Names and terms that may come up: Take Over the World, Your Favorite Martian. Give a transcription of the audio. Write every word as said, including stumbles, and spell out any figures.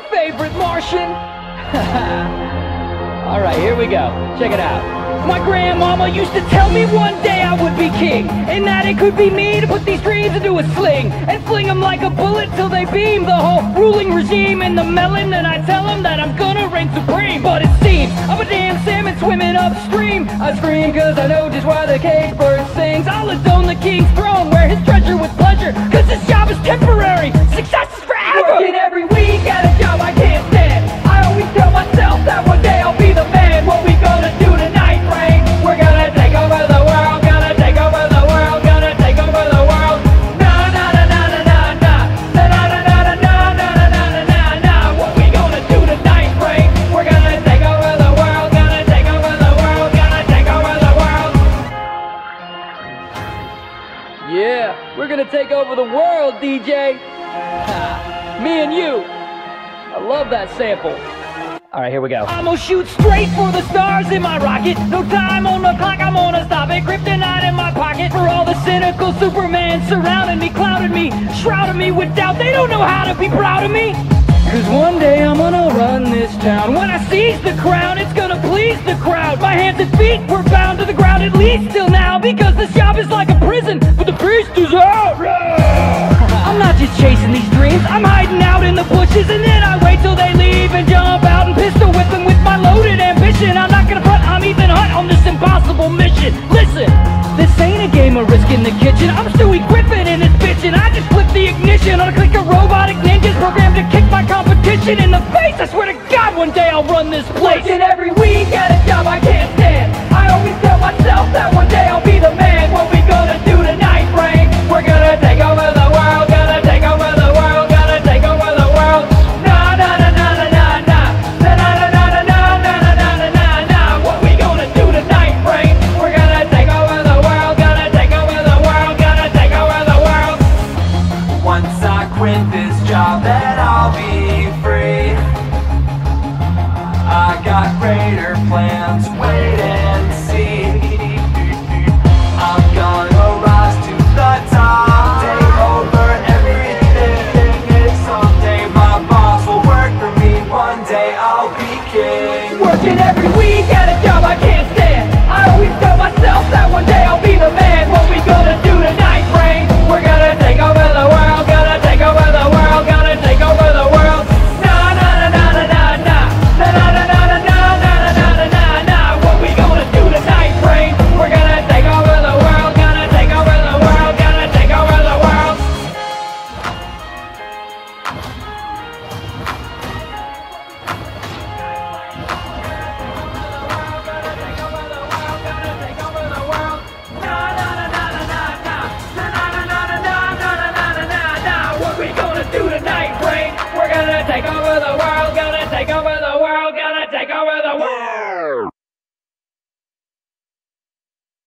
Your Favorite Martian. All right, here we go. Check it out. My grandmama used to tell me one day I would be king, and that it could be me to put these dreams into a sling and fling them like a bullet till they beam the whole ruling regime in the melon. And I tell them that I'm gonna reign supreme, but it seems I'm a damn salmon swimming upstream. I scream cause I know just why the cage bird sings. I'll adorn the king's throne, wear his treasure with pleasure, cause his job is temporary, success is forever. Working every week at a job I can't stand, I always tell myself that one day I'll be the man. What we gonna do tonight? Take over the world, D J. Ha, me and you. I love that sample. All right, here we go. I'm gonna shoot straight for the stars in my rocket. No time on the clock, I'm gonna stop it. Kryptonite in my pocket. For all the cynical Superman surrounding me, clouding me, shrouding me with doubt. They don't know how to be proud of me. Cause one day I'm gonna run this town. When I seize the crown, it's gonna please the crowd. My hands and feet were bound to the ground, at least till now, because this job is like a prison, but the priest is out. I'm not just chasing these dreams, I'm hiding out in the bushes, and then I wait till they leave and jump out and pistol whip them with my loaded ambition. I'm not gonna front, I'm even hot on this impossible mission. Listen, this ain't a game of risk in the kitchen. I'm still equipping in this bitch, and I just flip the ignition on a click of robotic ninjas programmed to kick my competition in the face. I swear to God, one day I'll run this place. Working every week at a job I can't stand, I always tell myself that one day I'll be the man.